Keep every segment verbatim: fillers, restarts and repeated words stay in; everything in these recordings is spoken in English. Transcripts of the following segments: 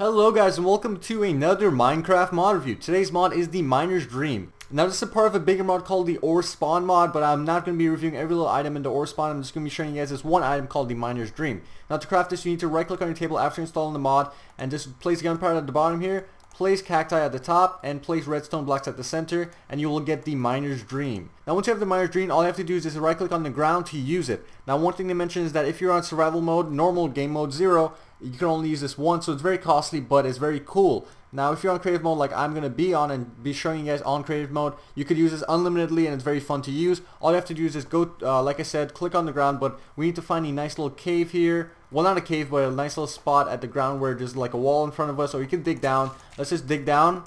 Hello guys and welcome to another Minecraft mod review. Today's mod is the Miner's Dream. Now this is a part of a bigger mod called the Ore Spawn mod, but I'm not going to be reviewing every little item in the Ore Spawn. I'm just going to be showing you guys this one item called the Miner's Dream. Now to craft this, you need to right click on your table after installing the mod and just place gunpowder at the bottom here, place cacti at the top, and place redstone blocks at the center, and you will get the Miner's Dream. Now once you have the Miner's Dream, all you have to do is just right click on the ground to use it. Now one thing to mention is that if you're on survival mode, normal game mode zero, you can only use this once, so it's very costly, but it's very cool. Now if you're on creative mode like I'm going to be on and be showing you guys on creative mode, you could use this unlimitedly and it's very fun to use. All you have to do is just go, uh, like I said, click on the ground, but we need to find a nice little cave here. Well, not a cave, but a nice little spot at the ground where there's like a wall in front of us, or you can dig down. Let's just dig down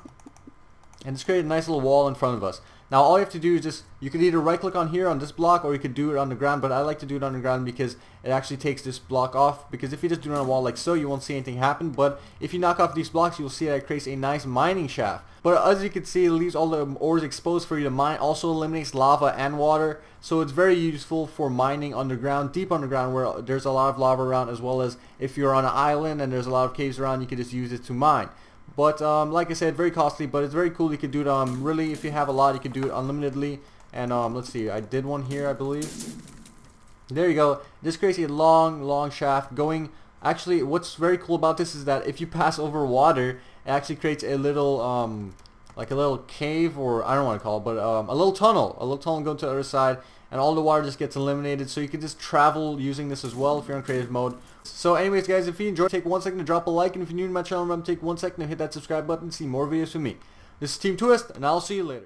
and just create a nice little wall in front of us. Now all you have to do is just, you could either right click on here on this block, or you could do it on the ground, but I like to do it on the ground because it actually takes this block off, because if you just do it on a wall like so, you won't see anything happen, but if you knock off these blocks, you'll see that it creates a nice mining shaft. But as you can see, it leaves all the ores exposed for you to mine, also eliminates lava and water, so it's very useful for mining underground, deep underground, where there's a lot of lava around, as well as if you're on an island and there's a lot of caves around, you can just use it to mine. But um, like I said, very costly, but it's very cool. You can do it um, really, if you have a lot, you can do it unlimitedly. And um, let's see, I did one here, I believe. There you go. This creates a long, long shaft going. Actually, what's very cool about this is that if you pass over water, it actually creates a little, um, like a little cave, or I don't want to call it, but um, a little tunnel. A little tunnel going to the other side, and all the water just gets eliminated, so you can just travel using this as well if you're on creative mode. So anyways guys, if you enjoyed, take one second to drop a like, and if you're new to my channel, remember, take one second to hit that subscribe button to see more videos from me. This is Team Twiistz, and I'll see you later.